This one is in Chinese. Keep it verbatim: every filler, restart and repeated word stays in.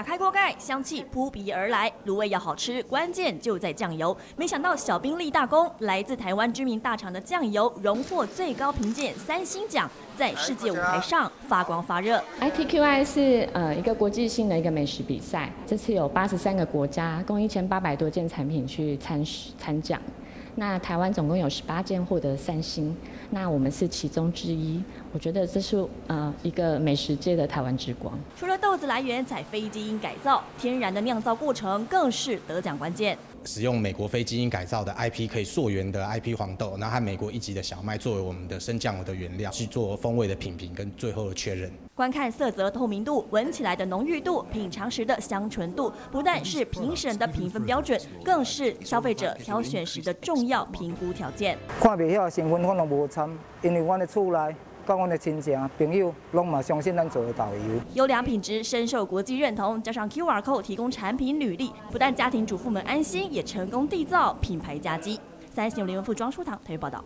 打开锅盖，香气扑鼻而来。卤味要好吃，关键就在酱油。没想到小兵立大功，来自台湾知名大厂的酱油荣获最高评鉴三星奖，在世界舞台上发光发热。I T Q I 是呃一个国际性的一个美食比赛，这次有八十三个国家，共一千八百多件产品去参参奖。 那台湾总共有十八件获得三星，那我们是其中之一。我觉得这是呃一个美食界的台湾之光。除了豆子来源采非基因改造，天然的酿造过程更是得奖关键。使用美国非基因改造的 I P 可以溯源的 I P 黄豆，然后和美国一级的小麦作为我们的生酱油的原料，去做风味的品评跟最后的确认。观看色泽透明度、闻起来的浓郁度、品尝时的香醇度，不但是评审的评分标准，更是消费者挑选时的重要。 重要评估条件，看袂晓成分我拢无参，因为阮的厝内、甲阮的亲戚朋友拢嘛相信咱做的导游。优良品质深受国际认同，加上 Q R code 提供产品履历，不但家庭主妇们安心，也成功缔造品牌佳绩。三立新闻联播副庄淑棠台报道。